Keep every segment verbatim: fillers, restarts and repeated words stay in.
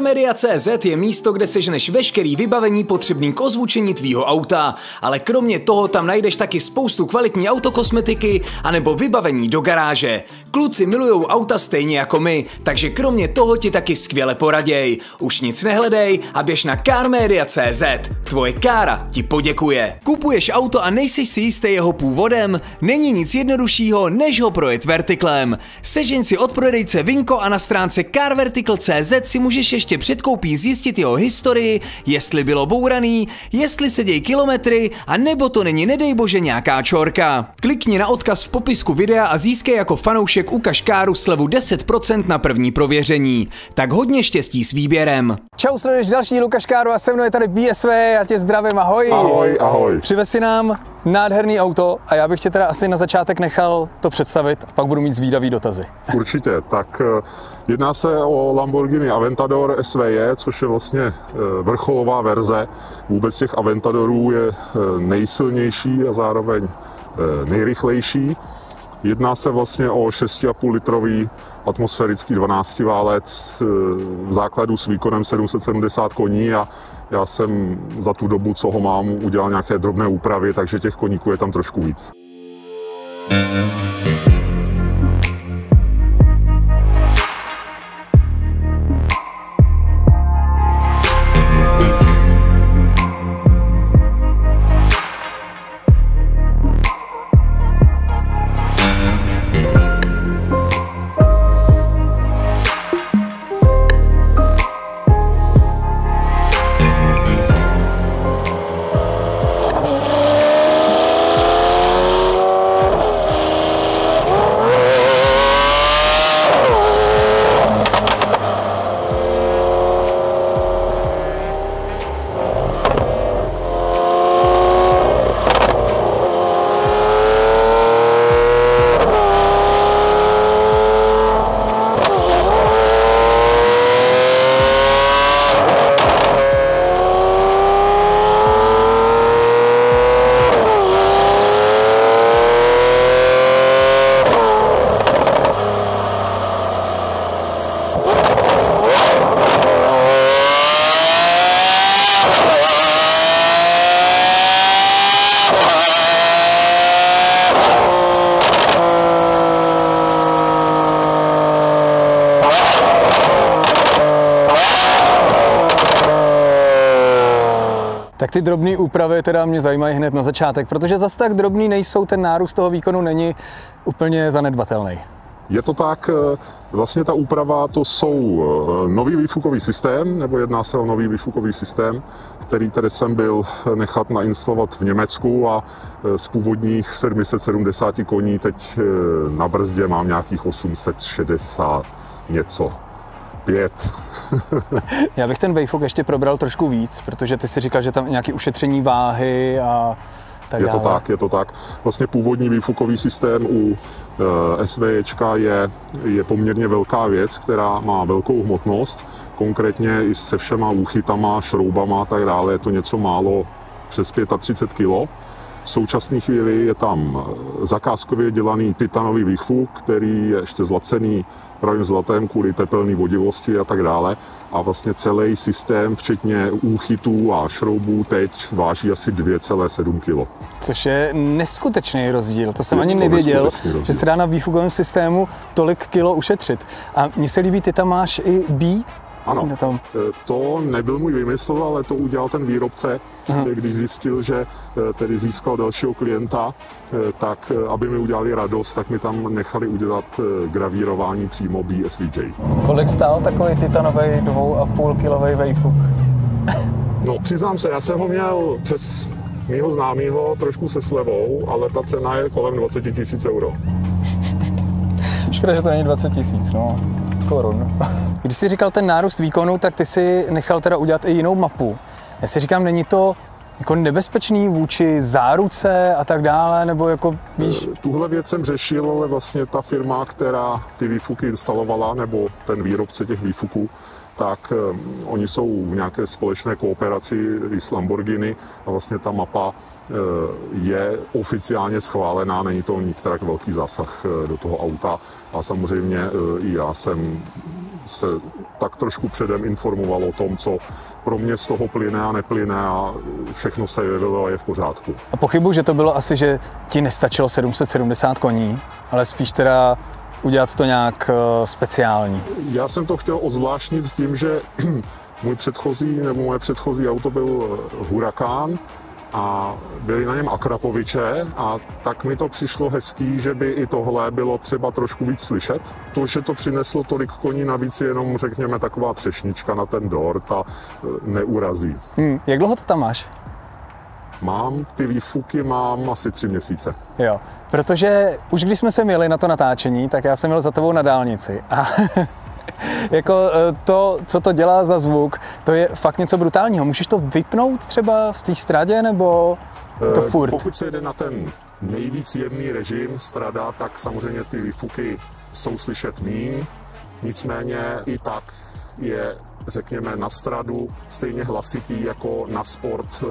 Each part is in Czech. CarMedia tečka cé zet je místo, kde seženeš veškerý vybavení potřebný k ozvučení tvýho auta, ale kromě toho tam najdeš taky spoustu kvalitní autokosmetiky anebo vybavení do garáže. Kluci milujou auta stejně jako my, takže kromě toho ti taky skvěle poraděj. Už nic nehledej a běž na CarMedia tečka cé zet. Tvoje kára ti poděkuje. Kupuješ auto a nejsi si jistý jeho původem? Není nic jednoduššího, než ho projet vertiklem. Sežeň si od prodejce Vinko a na stránce Carvertical tečka cé zet si můžeš ještě před koupí zjistit jeho historii, jestli bylo bouraný, jestli se dějí kilometry, a nebo to není nedej bože nějaká čorka. Klikni na odkaz v popisku videa a získej jako fanoušek Ukaž Káru slevu deset procent na první prověření. Tak hodně štěstí s výběrem. Čau, sleduješ další Ukaž Káru a se mnou je tady BeeSVJ, já tě zdravím, ahoj. Ahoj, ahoj. Přivez si nám nádherný auto a já bych tě teda asi na začátek nechal to představit a pak budu mít zvídavý dotazy. Určitě, tak jedná se o Lamborghini Aventador S V J, což je vlastně vrcholová verze. Vůbec těch Aventadorů je nejsilnější a zároveň nejrychlejší. Jedná se vlastně o šest a půl litrový atmosférický dvanáctiválec v základu s výkonem sedm set sedmdesát koní a já jsem za tu dobu, co ho mám, udělal nějaké drobné úpravy, takže těch koníků je tam trošku víc. Tak ty drobné úpravy teda mě zajímají hned na začátek, protože zase tak drobný nejsou, ten nárůst toho výkonu není úplně zanedbatelný. Je to tak, vlastně ta úprava, to jsou nový výfukový systém, nebo jedná se o nový výfukový systém, který tady jsem byl nechat nainstalovat v Německu a z původních sedm set sedmdesát koní teď na brzdě mám nějakých osm set šedesát něco. Pět. Já bych ten vejfuk ještě probral trošku víc, protože ty si říkal, že tam nějaké ušetření váhy a tak dále. Je to tak, je to tak. Vlastně původní výfukový systém u e, SVJčka je, je poměrně velká věc, která má velkou hmotnost, konkrétně i se všema úchytama, šroubama a tak dále, je to něco málo přes třicet pět kilogramů. V současné chvíli je tam zakázkově dělaný titanový výfuk, který je ještě zlacený pravým zlatem kvůli tepelné vodivosti a tak dále. A vlastně celý systém, včetně úchytů a šroubů, teď váží asi dvě celé sedm kilogramů. Což je neskutečný rozdíl. To jsem je ani to nevěděl, že se dá na výfukovém systému tolik kilo ušetřit. A mně se líbí, ty tam máš i bí. Ano, to nebyl můj vymysl, ale to udělal ten výrobce, aha, když zjistil, že tedy získal dalšího klienta, tak aby mi udělali radost, tak mi tam nechali udělat gravírování přímo BeeSVJ. Kolik stál takový titanový dvě celé pět kilový vejfuk? No, přiznám se, já jsem ho měl přes mýho známýho trošku se slevou, ale ta cena je kolem dvacet tisíc euro. Škoda, že to není dvacet tisíc, no, korun. Když jsi říkal ten nárůst výkonu, tak ty si nechal teda udělat i jinou mapu. Já si říkám, není to jako nebezpečný vůči záruce a tak dále, nebo jako víš? Tuhle věc jsem řešil, ale vlastně ta firma, která ty výfuky instalovala, nebo ten výrobce těch výfuků, tak oni jsou v nějaké společné kooperaci s Lamborghini a vlastně ta mapa je oficiálně schválená, není to nikterak velký zásah do toho auta a samozřejmě i já jsem se tak trošku předem informoval o tom, co pro mě z toho plyne a neplyne, a všechno se jevilo a je v pořádku. A pochybuji, že to bylo asi, že ti nestačilo sedm set sedmdesát koní, ale spíš teda udělat to nějak speciální. Já jsem to chtěl ozvláštnit tím, že můj předchozí nebo moje předchozí auto byl Huracán a byli na něm Akrapoviče, a tak mi to přišlo hezký, že by i tohle bylo třeba trošku víc slyšet. To, že to přineslo tolik koní navíc, je jenom, řekněme, taková třešnička na ten dort a neurazí. Hmm, jak dlouho to tam máš? Mám, ty výfuky mám asi tři měsíce. Jo, protože už když jsme se jeli na to natáčení, tak já jsem jel za tebou na dálnici a jako to, co to dělá za zvuk, to je fakt něco brutálního. Můžeš to vypnout třeba v té stradě, nebo to furt? Pokud se jede na ten nejvíc jemný režim strada, tak samozřejmě ty výfuky jsou slyšet míň, nicméně i tak je, řekněme, na stradu stejně hlasitý jako na sport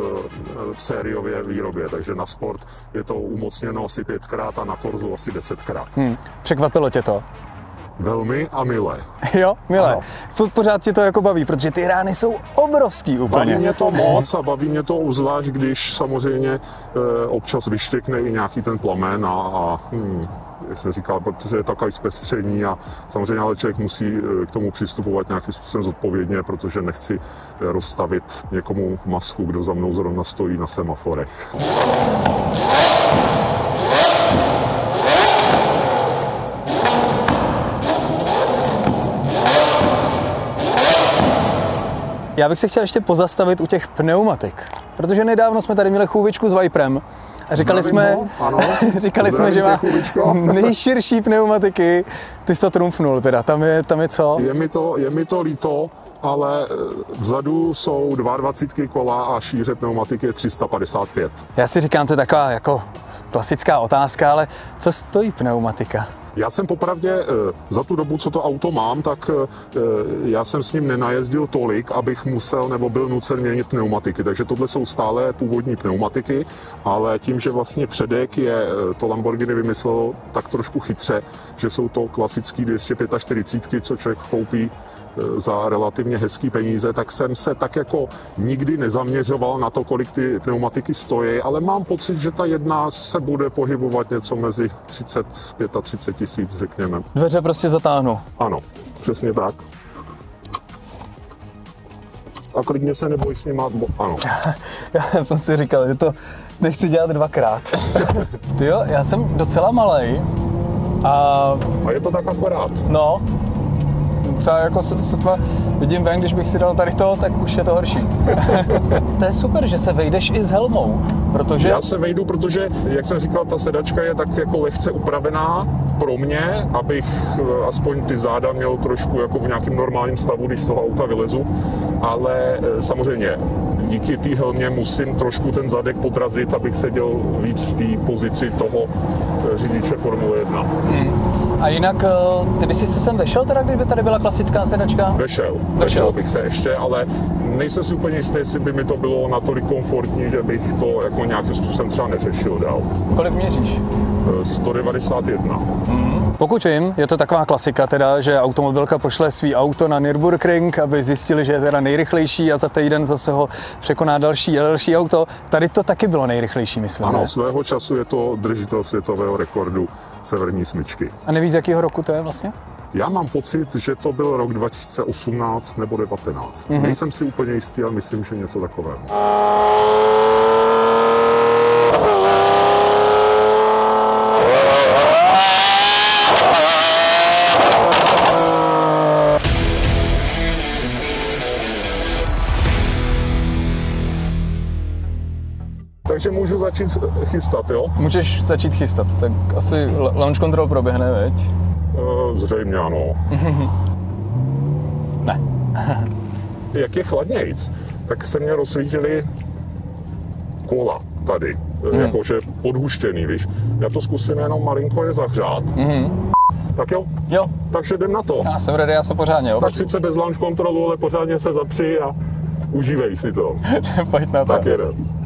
v sériové výrobě, takže na sport je to umocněno asi pětkrát a na korzu asi desetkrát. Hmm. Překvapilo tě to? Velmi a milé. Jo, milé. Ano. Pořád tě to jako baví, protože ty rány jsou obrovský úplně. Baví mě to moc a baví mě to uzvlášť, když samozřejmě e, občas vyštěkne i nějaký ten plamen a, a hm, jak se říká, protože je takové zpestření a samozřejmě ale člověk musí k tomu přistupovat nějakým způsobem zodpovědně, protože nechci rozstavit někomu masku, kdo za mnou zrovna stojí na semaforech. Já bych se chtěl ještě pozastavit u těch pneumatik, protože nedávno jsme tady měli chůvičku s Viperem a říkali Zdravím jsme, ano, říkali jsme, že má nejširší pneumatiky. Ty jsi to trumfnul teda, tam je, tam je co? Je mi to, je mi to líto, ale vzadu jsou dvacet dva kola a šíře pneumatiky je tři sta padesát pět. Já si říkám, to je taková jako klasická otázka, ale co stojí pneumatika? Já jsem popravdě za tu dobu, co to auto mám, tak já jsem s ním nenajezdil tolik, abych musel nebo byl nucen měnit pneumatiky. Takže tohle jsou stále původní pneumatiky, ale tím, že vlastně předek je, to Lamborghini vymyslelo tak trošku chytře, že jsou to klasický dvě stě čtyřicet pět, co člověk koupí za relativně hezký peníze, tak jsem se tak jako nikdy nezaměřoval na to, kolik ty pneumatiky stojí, ale mám pocit, že ta jedna se bude pohybovat něco mezi třicet pět a třicet tisíc, řekněme. Dveře prostě zatáhnu. Ano, přesně tak. A klidně se neboj s nima, bo, ano. Já jsem si říkal, že to nechci dělat dvakrát. Tyjo, já jsem docela malej a... A je to tak akorát. No. Třeba jako sotva vidím ven, když bych si dal tady to, tak už je to horší. To je super, že se vejdeš i s helmou, protože... Já se vejdu, protože, jak jsem říkal, ta sedačka je tak jako lehce upravená pro mě, abych aspoň ty záda měl trošku jako v nějakém normálním stavu, když z toho auta vylezu, ale samozřejmě díky té helmě musím trošku ten zadek podrazit, abych seděl víc v té pozici toho řidiče Formule jedna. Hmm. A jinak, ty bys si se sem vešel teda, kdyby tady byla klasická sedačka? Vešel, vešel bych se ještě, ale nejsem si úplně jistý, jestli by mi to bylo natolik komfortní, že bych to jako nějakým způsobem třeba neřešil dál. Kolik měříš? sto devadesát jedna. Hmm. Pokud vím, je to taková klasika teda, že automobilka pošle svý auto na Nürburgring, aby zjistili, že je teda nejrychlejší, a za týden zase ho překoná další a další auto. Tady to taky bylo nejrychlejší, myslím. Ano, ne? Svého času je to držitel světového rekordu severní smyčky. A nevíš, z jakého roku to je vlastně? Já mám pocit, že to byl rok dva tisíce osmnáct nebo dva tisíce devatenáct. Mm-hmm. Nejsem si úplně jistý, ale myslím, že něco takového. Takže můžu začít chystat, jo? Můžeš začít chystat, tak asi launch control proběhne, veď? Zřejmě ano. Ne. Jak je chladnějc, tak se mě rozsvítily kola tady, hmm. jakože podhuštěný, víš. Já to zkusím jenom malinko je zahřát. Hmm. Tak jo? Jo. Takže jdem na to. Já jsem ready, já jsem pořádně, jo? Tak sice bez launch controlu, ale pořádně se zapři a užívej si to. Pojď na to. Tak jedem.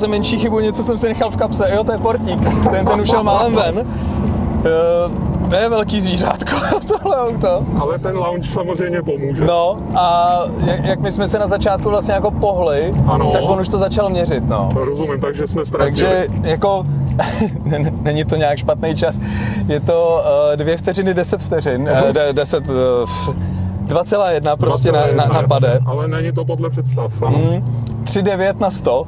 zase menší chybu, něco jsem si nechal v kapse, jo, to je portík, ten, ten ušel málem ven. Uh, to je velký zvířátko, tohle auto. Ale ten lounge samozřejmě pomůže. No a jak, jak my jsme se na začátku vlastně jako pohli, ano, tak on už to začal měřit, no. Rozumím, takže jsme ztratili. Takže jako, není to nějak špatný čas, je to uh, dvě vteřiny, deset vteřin, uh, de, deset... Uh, dva celá jedna prostě na, na, napade. Ale není to podle představ. Mm, tři celá devět na sto.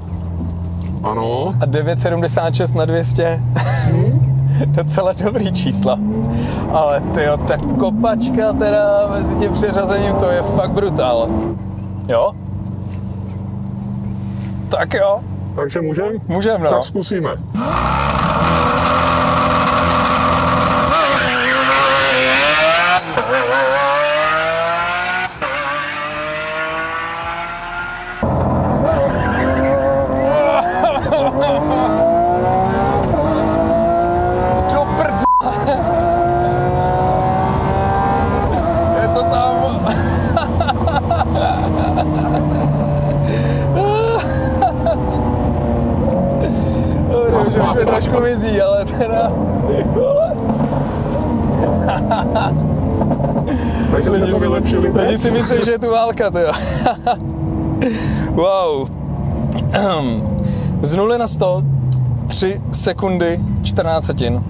Ano. A devět celá sedmdesát šest na dvě stě. Hmm. Docela dobrý čísla. Ale tyjo, ta kopačka teda mezi tím přeřazením, to je fakt brutál. Jo? Tak jo. Takže můžem? Můžem, no. Tak zkusíme. Lidi si myslí, že je tu válka, to jo. Wow. Z nuly na sto, tři sekundy čtrnáct setin.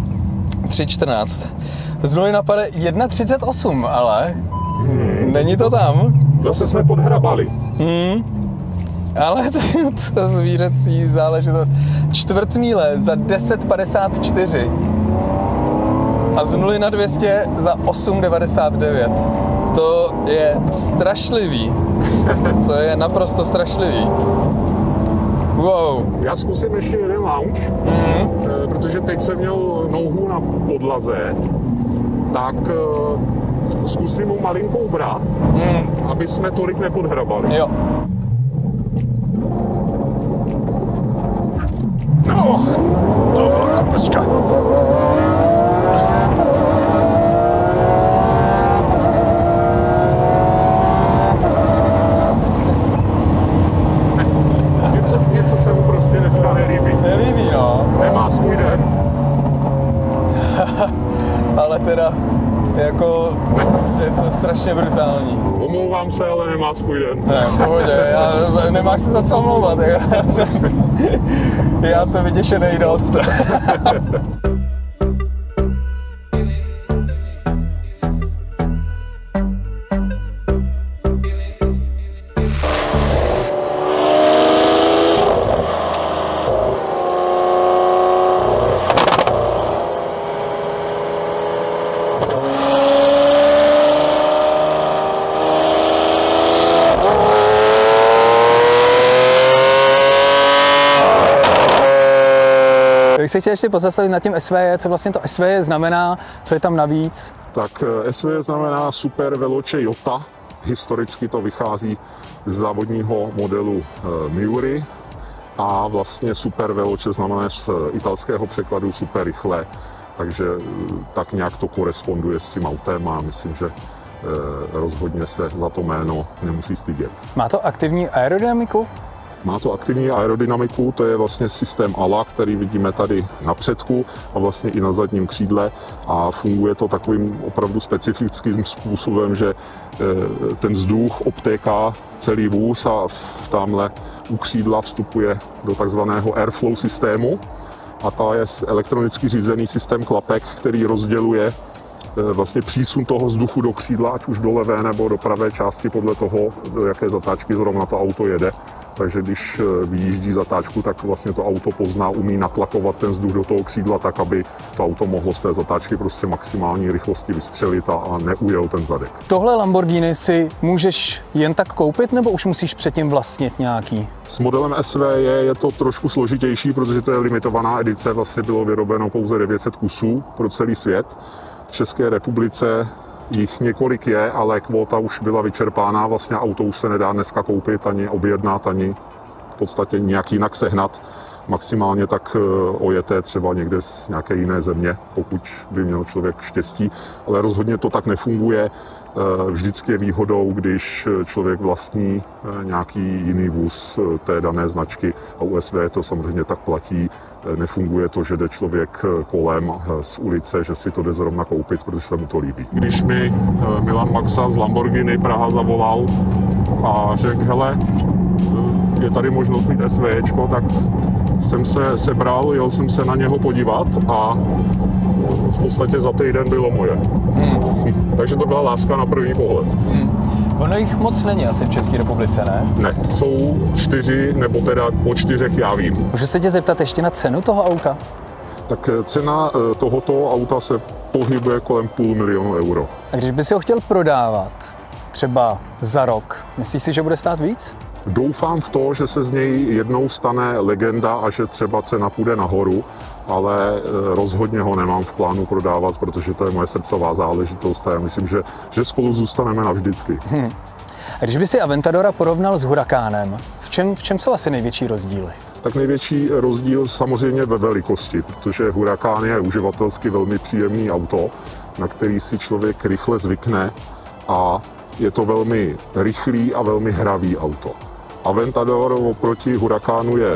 tři čtrnáct. Z nuly na pade jedna třicet osm, ale hmm. není to tam. Zase jsme podhrabali. Hmm. Ale to zvířecí záležitost. Čtvrt míle za deset padesát čtyři. A z nuly na dvě stě za osm devadesát devět. To je strašlivý. To je naprosto strašlivý. Wow. Já zkusím ještě jeden lounge, mm-hmm. protože teď jsem měl nohu na podlaze, tak zkusím mu malinko ubrat, mm. aby jsme tolik nepodhrabali. Jo. No, to byla kopačka. Teda jako je to strašně brutální. Omlouvám se, ale nemá svůj den. Ne, v pohodě, já nemáš se za co omlouvat. Já jsem, já jsem vyděšenej dost. Chci chtěl ještě pozastavit nad tím S V J, co vlastně to S V J znamená, co je tam navíc? Tak S V J znamená Super Veloce Jota, historicky to vychází z závodního modelu Miuri a vlastně Super Veloce znamená z italského překladu super rychle, takže tak nějak to koresponduje s tím autem a myslím, že rozhodně se za to jméno nemusí stydět. Má to aktivní aerodynamiku? Má to aktivní aerodynamiku, to je vlastně systém A L A, který vidíme tady na předku a vlastně i na zadním křídle a funguje to takovým opravdu specifickým způsobem, že ten vzduch obtéká celý vůz a tamhle u křídla vstupuje do takzvaného Airflow systému a ta je elektronicky řízený systém klapek, který rozděluje vlastně přísun toho vzduchu do křídla, ať už do levé nebo do pravé části podle toho, do jaké zatáčky zrovna to auto jede. Takže když vyjíždí zatáčku, tak vlastně to auto pozná, umí natlakovat ten vzduch do toho křídla tak, aby to auto mohlo z té zatáčky prostě maximální rychlosti vystřelit a neujel ten zadek. Tohle Lamborghini si můžeš jen tak koupit, nebo už musíš předtím vlastnit nějaký? S modelem S V J je to trošku složitější, protože to je limitovaná edice, vlastně bylo vyrobeno pouze devět set kusů pro celý svět. V České republice jich několik je, ale kvóta už byla vyčerpána, vlastně auto už se nedá dneska koupit, ani objednat, ani v podstatě nějak jinak sehnat. maximálně tak ojeté třeba někde z nějaké jiné země, pokud by měl člověk štěstí, ale rozhodně to tak nefunguje. Vždycky je výhodou, když člověk vlastní nějaký jiný vůz té dané značky a u S V to samozřejmě tak platí. Nefunguje to, že jde člověk kolem z ulice, že si to jde zrovna koupit, protože se mu to líbí. Když mi Milan Maxa z Lamborghini Praha zavolal a řekl, hele, je tady možnost mít SVJčko, tak jsem se sebral, jel jsem se na něho podívat a v podstatě za týden bylo moje. Hmm. Takže to byla láska na první pohled. Hmm. Ono jich moc není asi v České republice, ne? Ne, jsou čtyři, nebo teda po čtyřech já vím. Můžu se tě zeptat ještě na cenu toho auta? Tak cena tohoto auta se pohybuje kolem půl milionu euro. A když by si ho chtěl prodávat třeba za rok, myslíš si, že bude stát víc? Doufám v to, že se z něj jednou stane legenda a že třeba cena půjde nahoru, ale rozhodně ho nemám v plánu prodávat, protože to je moje srdcová záležitost a já myslím, že, že spolu zůstaneme navždycky. Hmm. A když by si Aventadora porovnal s Huracánem, v čem, v čem jsou asi největší rozdíly? Tak největší rozdíl samozřejmě ve velikosti, protože Huracán je uživatelsky velmi příjemný auto, na který si člověk rychle zvykne a je to velmi rychlý a velmi hravý auto. Aventador oproti Huracánu je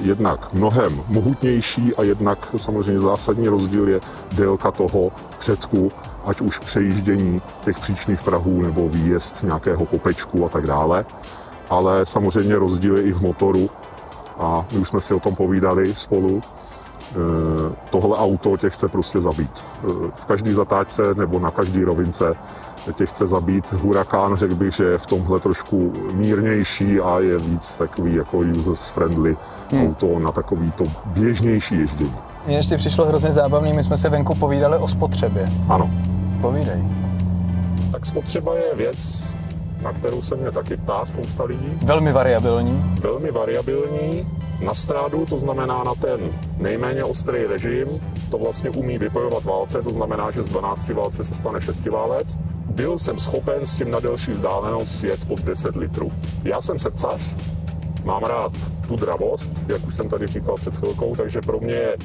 jednak mnohem mohutnější a jednak samozřejmě zásadní rozdíl je délka toho předku, ať už přejíždění těch příčných prahů nebo výjezd nějakého kopečku a tak dále. Ale samozřejmě rozdíl je i v motoru a my už jsme si o tom povídali spolu. Tohle auto tě chce prostě zabít. V každý zatáčce nebo na každý rovince tě chce zabít. Huracán, řekl bych, že je v tomhle trošku mírnější a je víc takový jako user-friendly hmm. auto na takový to běžnější ježdění. Mně ještě přišlo hrozně zábavný, my jsme se venku povídali o spotřebě. Ano. Povídej. Tak spotřeba je věc, na kterou se mě taky ptá spousta lidí. Velmi variabilní. Velmi variabilní. Na strádu, to znamená na ten nejméně ostrý režim, to vlastně umí vypojovat válce, to znamená, že z dvanácti válce se stane šesti válec. Byl jsem schopen s tím na delší vzdálenost jet pod deset litrů. Já jsem srdcař, mám rád tu dravost, jak už jsem tady říkal před chvilkou, takže pro mě je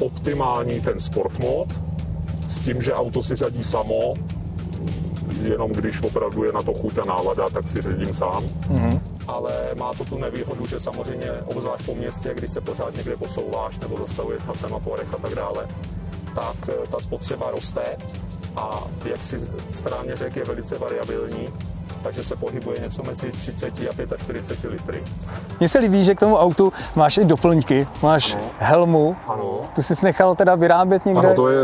optimální ten sport mod, s tím, že auto si řadí samo, jenom když opravdu je na to chuť a nálada, tak si řadím sám. Mm-hmm. Ale má to tu nevýhodu, že samozřejmě obzvlášť po městě, když se pořád někde posouváš nebo zastavuješ na semaforech a tak dále, tak ta spotřeba roste a jak si správně řekl, je velice variabilní, takže se pohybuje něco mezi třiceti a čtyřiceti pěti litry. Mně se líbí, že k tomu autu máš i doplňky, máš ano. helmu, ano. tu jsi nechal teda vyrábět někde? Ano, to je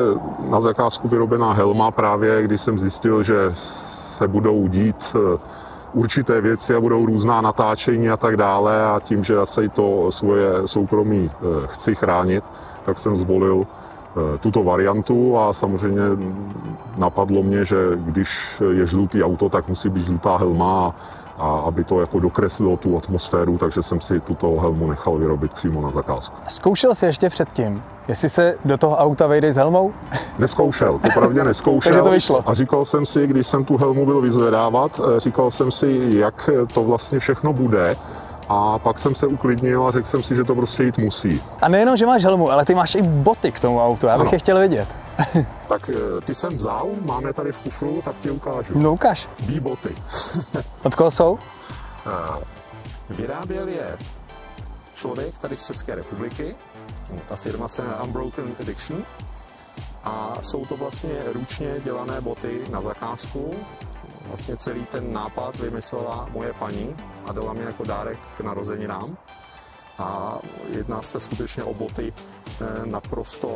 na zakázku vyrobená helma právě, když jsem zjistil, že se budou dít určité věci a budou různá natáčení a tak dále a tím, že já se to svoje soukromí chci chránit, tak jsem zvolil tuto variantu a samozřejmě napadlo mě, že když je žlutý auto, tak musí být žlutá helma a aby to jako dokreslilo tu atmosféru, takže jsem si tuto helmu nechal vyrobit přímo na zakázku. Zkoušel jsi ještě předtím, jestli se do toho auta vejdeš s helmou? Neskoušel, popravdě neskoušel. Takže to vyšlo. A říkal jsem si, když jsem tu helmu byl vyzvedávat, říkal jsem si, jak to vlastně všechno bude. A pak jsem se uklidnil a řekl jsem si, že to prostě jít musí. A nejenom, že máš helmu, ale ty máš i boty k tomu autu, já bych ano. je chtěl vidět. Tak ty jsem vzal, máme tady v kufru, tak ti ukážu. No ukáž. Bee boty. Od koho jsou? Vyráběl je člověk tady z České republiky, ta firma se jmenuje Unbroken Addiction a jsou to vlastně ručně dělané boty na zakázku. Vlastně celý ten nápad vymyslela moje paní a dala mi jako dárek k narozeninám. A jedná se skutečně o boty naprosto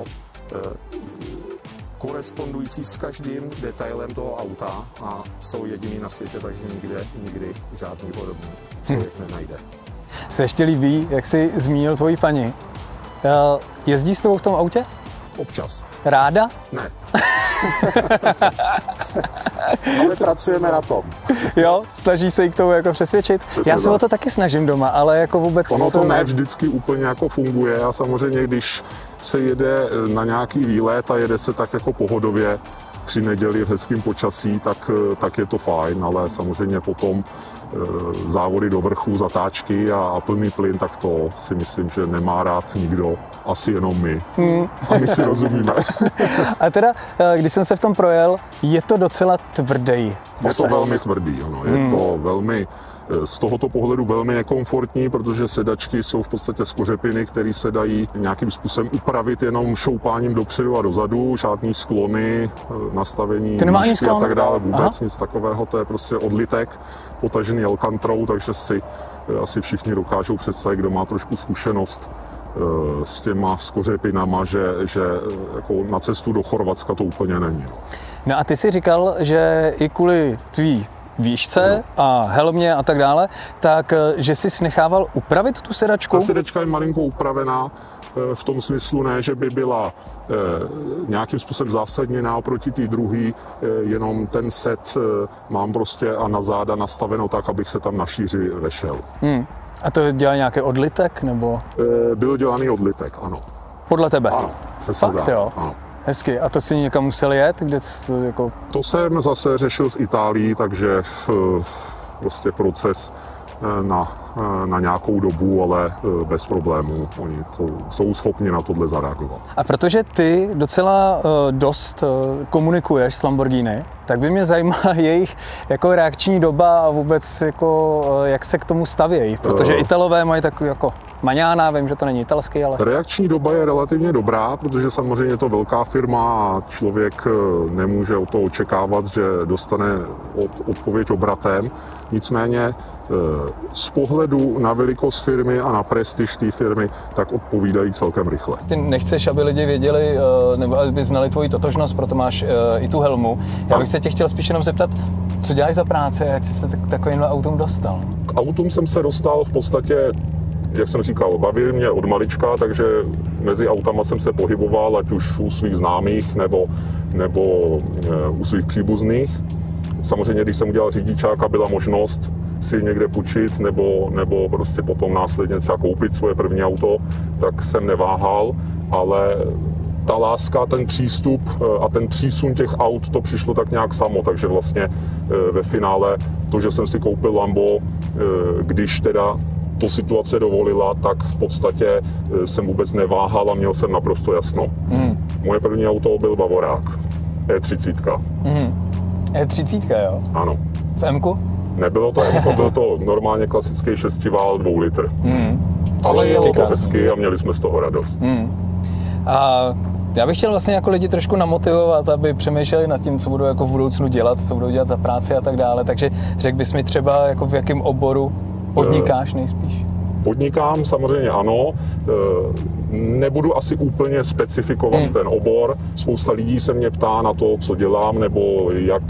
korespondující s každým detailem toho auta a jsou jediný na světě, takže nikde, nikdy žádný podobný člověk hm. nenajde. Se ještě líbí, jak jsi zmínil tvoji paní. Jezdí s tebou v tom autě? Občas. Ráda? Ne. Ale pracujeme na tom. Jo, snaží se jí k tomu jako přesvědčit. Přesně. Já se o to taky snažím doma, ale jako vůbec... Ono to ne vždycky úplně jako funguje a samozřejmě, když se jede na nějaký výlet a jede se tak jako pohodově, tři neděli v hezkém počasí, tak, tak je to fajn, ale samozřejmě potom závody do vrchu, zatáčky a plný plyn, tak to si myslím, že nemá rád nikdo, asi jenom my. Hmm. A my si rozumíme. A teda, když jsem se v tom projel, je to docela tvrdý poses. Je to velmi tvrdý, ano. Je hmm. to velmi, z tohoto pohledu velmi nekomfortní, protože sedačky jsou v podstatě skořepiny, které se dají nějakým způsobem upravit jenom šoupáním dopředu a dozadu, žádný sklony, nastavení výšky a tak dále, vůbec Aha. nic takového, to je prostě odlitek potažený Elkantarou, takže si asi všichni dokážou představit, kdo má trošku zkušenost s těma skořepinama, že, že jako na cestu do Chorvatska to úplně není. No a ty si říkal, že i kvůli tvý výšce a helmě a tak dále, tak že jsi nechával upravit tu sedačku? Ta sedačka je malinko upravená, v tom smyslu ne, že by byla eh, nějakým způsobem zásadněná oproti té druhé, eh, jenom ten set eh, mám prostě a na záda nastaveno tak, abych se tam na šíři vešel. Hmm. A to dělá nějaký odlitek, nebo? Eh, byl dělaný odlitek, ano. Podle tebe? Ano, přesně tak. Fakt, jo? Ano. Hezky. A to si někam musel jet? Kde to, jako... to jsem zase řešil z Itálií, takže prostě proces na, na nějakou dobu, ale bez problémů. Oni to, jsou schopni na tohle zareagovat. A protože ty docela dost komunikuješ s Lamborghini, tak by mě zajímala jejich jako reakční doba a vůbec jako, jak se k tomu stavějí, protože Italové mají takový jako maňána, vím, že to není italský, ale... Reakční doba je relativně dobrá, protože samozřejmě je to velká firma a člověk nemůže od toho očekávat, že dostane odpověď obratem. Nicméně z pohledu na velikost firmy a na prestiž té firmy, tak odpovídají celkem rychle. Ty nechceš, aby lidi věděli, nebo aby znali tvoji totožnost, proto máš i tu helmu. Já bych se tě chtěl spíš jenom zeptat, co děláš za práci a jak jsi se k takovým autům dostal? K autům jsem se dostal v podstatě, jak jsem říkal, baví mě od malička, takže mezi autama jsem se pohyboval, ať už u svých známých nebo, nebo u svých příbuzných. Samozřejmě, když jsem udělal řidičáka, byla možnost si někde půjčit nebo, nebo prostě potom následně třeba koupit svoje první auto, tak jsem neváhal, ale ta láska, ten přístup a ten přísun těch aut, to přišlo tak nějak samo, takže vlastně ve finále to, že jsem si koupil Lambo, když teda to situace dovolila, tak v podstatě jsem vůbec neváhal a měl jsem naprosto jasno. Mm. Moje první auto byl Bavorák, E třicet. Mm. E třicet, jo? Ano. V M-ku? Nebylo to M-ko, byl to normálně klasický šestivál dvou litr. Mm. Ale jelo to hezky a měli jsme z toho radost. Mm. A já bych chtěl vlastně jako lidi trošku namotivovat, aby přemýšleli nad tím, co budou jako v budoucnu dělat, co budou dělat za práci a tak dále. Takže řekl bys mi třeba, jako v jakém oboru podnikáš nejspíš? Podnikám, samozřejmě ano. Nebudu asi úplně specifikovat hmm. ten obor. Spousta lidí se mě ptá na to, co dělám, nebo jak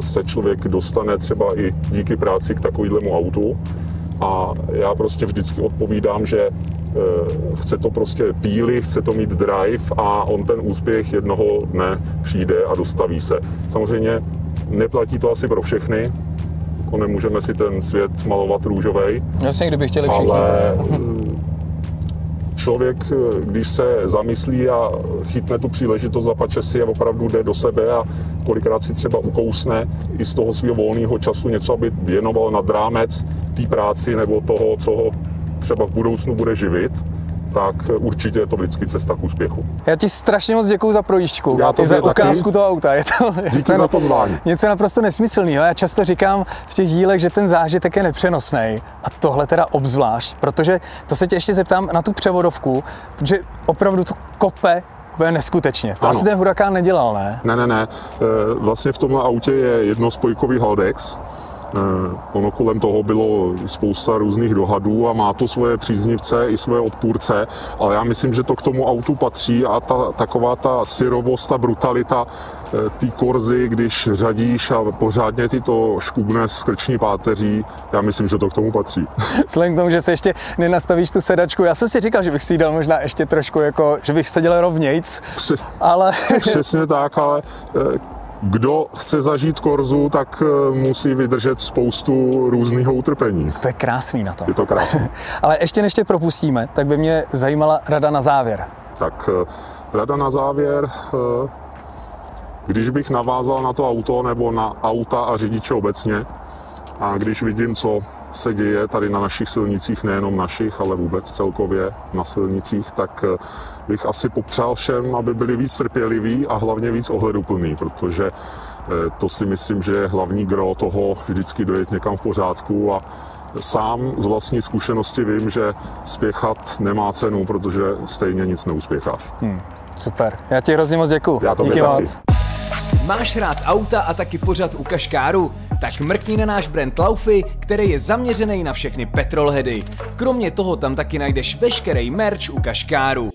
se člověk dostane třeba i díky práci k takovému autu. A já prostě vždycky odpovídám, že chce to prostě píly, chce to mít drive a on ten úspěch jednoho dne přijde a dostaví se. Samozřejmě neplatí to asi pro všechny, nemůžeme si ten svět malovat růžovej. Jasně, kdyby chtěli všichni. Ale člověk, když se zamyslí a chytne tu příležitost, zapače si a opravdu jde do sebe a kolikrát si třeba ukousne i z toho svého volného času něco, aby věnoval nad rámec té práci nebo toho, co ho třeba v budoucnu bude živit, tak určitě je to vždycky cesta k úspěchu. Já ti strašně moc děkuju za projížďku i za ukázku toho auta. Je to, díky je za pozvání. Něco naprosto nesmyslného. Já často říkám v těch dílech, že ten zážitek je nepřenosný. A tohle teda obzvlášť, protože to se tě ještě zeptám na tu převodovku, protože opravdu to kope neskutečně. To asi ten Huracán nedělal, ne? Ne, ne, ne. Vlastně v tomhle autě je jednospojkový Haldex. Ono kolem toho bylo spousta různých dohadů a má to svoje příznivce i svoje odpůrce, ale já myslím, že to k tomu autu patří a ta, taková ta syrovost, ta brutalita ty korzy, když řadíš a pořádně ty to škubne z krční páteří, já myslím, že to k tomu patří. Vzhledem k tomu, že se ještě nenastavíš tu sedačku, já jsem si říkal, že bych si ji dal možná ještě trošku, jako, že bych seděl rovnějc, Přes, ale... Přesně tak, ale... Kdo chce zažít korzu, tak musí vydržet spoustu různého utrpení. To je krásný na to. Je to krásný. Ale ještě než tě propustíme, tak by mě zajímala rada na závěr. Tak rada na závěr, Když bych navázal na to auto nebo na auta a řidiče obecně, a když vidím, co se děje tady na našich silnicích, nejenom našich, ale vůbec celkově na silnicích, tak bych asi popřál všem, aby byli víc trpěliví a hlavně víc ohleduplní, protože to si myslím, že je hlavní gro toho vždycky dojet někam v pořádku. A sám z vlastní zkušenosti vím, že spěchat nemá cenu, protože stejně nic neuspěcháš. Hmm, super, já ti hrozně moc děkuju. Já tobě taky. Máš rád auta a taky pořad Ukaž Káru? Tak mrkni na náš brand Laufy, který je zaměřený na všechny petrolheady. Kromě toho tam taky najdeš veškerý merch Ukaž Káru.